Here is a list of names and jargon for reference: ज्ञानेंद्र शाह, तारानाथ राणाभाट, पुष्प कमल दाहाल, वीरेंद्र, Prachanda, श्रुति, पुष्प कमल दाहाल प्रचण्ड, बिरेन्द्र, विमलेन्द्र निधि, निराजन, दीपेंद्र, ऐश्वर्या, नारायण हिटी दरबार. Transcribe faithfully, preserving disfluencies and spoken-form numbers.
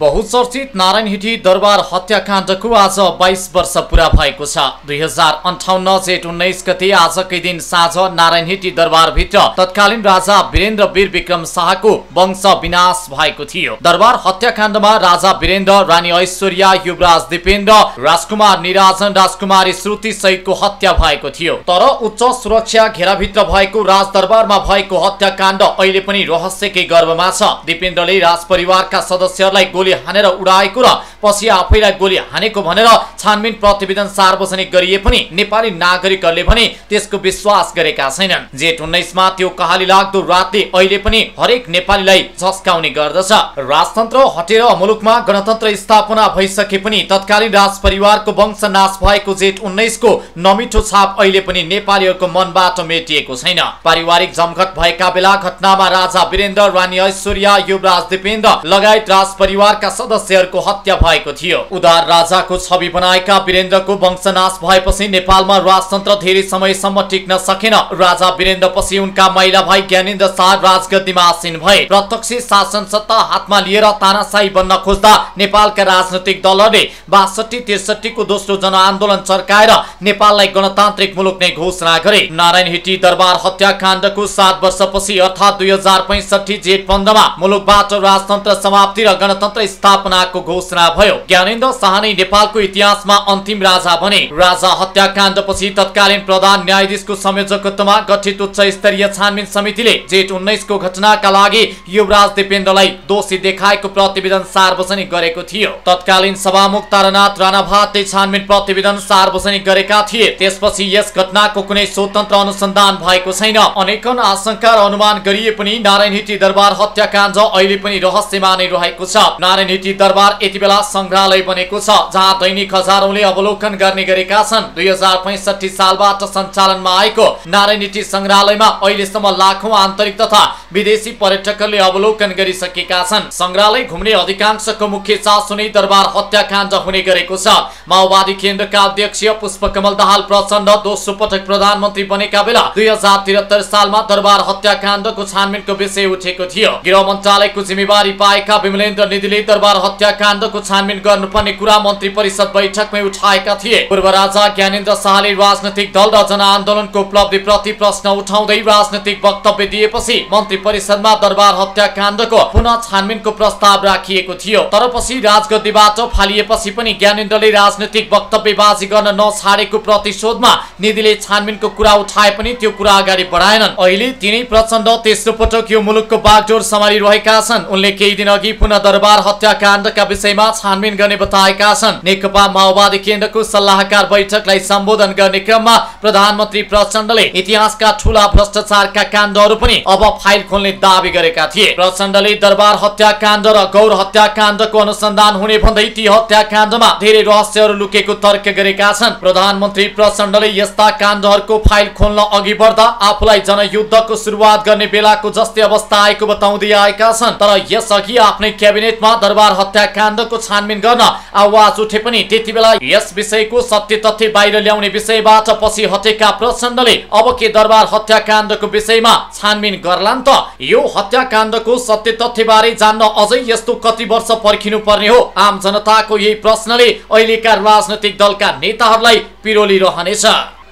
बहुचर्चित नारायण हिटी दरबार हत्याकाण्डको आज बाइस वर्ष पूरा भएको छ। दुई हजार अन्ठाउन्न जेठ उन्नाइस गते आजकै दिन साँझ नारायण हिटी दरबारभित्र तत्कालीन राजा वीरेंद्र वीर विक्रम शाहको वंश विनाश भएको थियो। दरबार हत्याकाण्डमा राजा वीरेंद्र, रानी ऐश्वर्या, युवराज दीपेंद्र, राजकुमार निराजन, राजकुमारी श्रुति सहितको हत्या भएको थियो। तर उच्च सुरक्षा घेराभित्र भएको राजदरबारमा भएको हत्याकाण्ड अहिले पनि रहस्यकै गर्भमा छ। दीपेन्द्रले राजपरिवारका सदस्यहरूलाई हानेर उडाएको र पछि आफैलाई गोली हानेको भनेर छानबिन प्रतिवेदन सार्वजनिक गरिए पनि नेपाली नागरिकहरूले भने त्यसको विश्वास गरेका छैनन्। जेठ उन्नाइस मा त्यो कहाली लाग्दो रातले अहिले पनि हरेक नेपालीलाई झस्काउने गर्दछ। राजतन्त्र हटेर मुलुकमा गणतन्त्र स्थापना भइसके पनि तत्कालीन राजपरिवारको वंशनाश भएको जेठ उन्नाइस को नमिठो छाप अहिले पनि नेपालीहरूको मनबाट मेटिएको छैन। पारिवारिक जमघट भएका बेला घटनामा राजा वीरेन्द्र, रानी ऐश्वर्या, युवराज दीपेन्द्र लगायत राजपरिवार का सदस्यहरूको हत्या भएको थियो। उदार राजाको छवि बनाएका वीरेन्द्रको वंशनाश भएपछि नेपालमा राजतन्त्र धेरै समयसम्म टिक्न सकेन। राजा वीरेन्द्रपछि उनका माइला भाइ ज्ञानेंद्र शाह राजगद्दीमा आसीन भए। प्रत्यक्ष शासन सत्ता हातमा लिएर तानाशाही बन्न खोज्दा नेपालका राजनीतिक दलहरूले बासठी त्रिसठी को दोस्रो जनआन्दोलन चर्काएर नेपाललाई गणतान्त्रिक मुलुक नै घोषणा गरे। नारायण हिटी दरबार हत्याकाण्डको सात वर्षपछि अर्थात् दुई हजार पैंसठी जेठ पन्ध्रमा मुलुकबाट राजतन्त्र समाप्ति र गणतन्त्र स्थापनाको घोषणा भयो। ज्ञानेन्द्र शाह नै नेपालको इतिहासमा अन्तिम राजा बने। राजा हत्याकाण्डपछि तत्कालीन प्रधान न्यायाधीशको संयोजकत्वमा गठित उच्च स्तरीय छानबिन समितिले जेठ उन्नाइस को घटनाका लागि युवराज दीपेन्द्रलाई दोषी देखाएको प्रतिवेदन सार्वजनिक गरेको थियो। तत्कालीन सभामुख तारानाथ राणाभाटले छानबिन प्रतिवेदन सार्वजनिक गरेका थिए। त्यसपछि यस घटनाको कुनै स्वतन्त्र अनुसन्धान भएको छैन। अनेकौं आशंका र अनुमान गरिए पनि नारायण हिटी दरबार हत्याकाण्ड अहिले पनि रहस्यमा नै रहेको छ। नारायण हिटी दरबार यति बेला संग्रहालय बनेको छ, जहाँ दैनिक हजारौंले अवलोकन गर्ने गरेका छन्। दुई हजार पैंसठी सालबाट सञ्चालनमा आएको नारायण हिटी संग्रहालयमा अहिलेसम्म लाखौं आन्तरिक तथा विदेशी पर्यटकहरूले अवलोकन गरिसकेका छन्। संग्रहालय घुम्ने अधिकांशको मुख्य चासो नै दरबार हत्याकाण्ड हुने गरेको छ। माओवादी केन्द्रका अध्यक्ष पुष्प कमल दाहाल प्रचण्ड दोस्रो पटक प्रधानमन्त्री बनेका बेला दुई हजार त्रिहत्तर सालमा दरबार हत्याकाण्डको छानबिनको विषय उठेको थियो। गृह मन्त्रालयको जिम्मेवारी पाएका विमलेन्द्र निधिले दरबार हत्याकाण्डको छानबिन गर्नुपर्ने कुरा मन्त्री परिषद बैठकमै उठाएका थिए। पूर्व राजा ज्ञानेन्द्र शाहले राजनैतिक दल र जनआन्दोलनको उपलब्धि प्रति प्रश्न उठाउँदै राजनैतिक वक्तव्य दिएपछि मन्त्री परिषदमा दरबार हत्याकाण्डको पुनः छानबिनको प्रस्ताव राखिएको थियो। तर पछि राजगद्दीबाट फालिएपछि पनि ज्ञानेन्द्रले राजनैतिक वक्तव्यबाजी गर्न नछाडेको प्रतिशोधमा निधिले छानबिनको कुरा उठाए पनि त्यो कुरा अगाडि बढाएनन्। अहिले तिनै प्रचण्ड तेस्रो पटक यो मुलुकको बागडोर सम्हालिरहेका छन्। उनले केही दिन अघि पुनः दरबार हत्याकाण्डका विषयमा छानबिन गर्ने बताएका छन्। नेकपा माओवादी केन्द्रको सल्लाहकार बैठकलाई सम्बोधन गर्ने क्रममा प्रधानमन्त्री प्रचण्डले इतिहासका ठूला भ्रष्टाचारका काण्डहरू पनि अब फाइल खोल्ने दावी गरेका थिए। प्रचण्डले दरबार हत्याकाण्ड र गौर हत्याकाण्डको अनुसन्धान हुने भन्दै ती हत्याकाण्डमा धेरै रहस्यहरू लुकेको तर्क गरेका छन्। प्रधानमन्त्री प्रचण्डले यस्ता काण्डहरूको फाइल खोल्न अघि बढ्दा आफूलाई जनयुद्धको सुरुवात गर्ने बेलाको जस्तै अवस्था आएको बताउँदै आएका छन्। तर यसअघि आफ्नै क्याबिनेटमा दरबार हत्याकाण्डको छानबिन गर्न आवाज उठे पनि त्यति बेला यस विषयको सत्य तथ्य बाहिर ल्याउने विषयबाट पछि हटेका प्रचण्डले अब के दरबार हत्याकाण्डको विषयमा छानबिन गर्लान् त? यो हत्याकाण्डको सत्य तथ्यबारे जान्न अझै यस्तो कति वर्ष पर्खिनु पर्ने हो? आम जनताको यही प्रश्नले अहिलेका राजनैतिक दलका नेताहरूलाई पिरोलिरहनेछ।